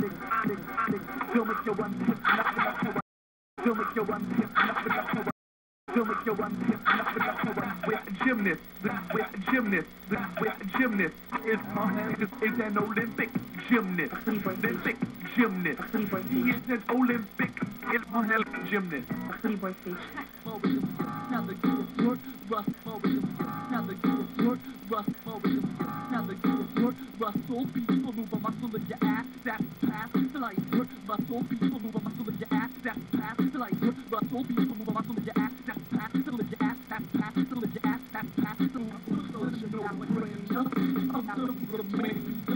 Gymnast is an Olympic gymnast. Olympic gymnast. He is an Olympic gymnast. Muscle people move a muscle in your ass, that's past the light. Muscle people move a muscle in your ass, that's past the light. Muscle people move a muscle in your ass, that's past the light. That's past the light. That's past the light.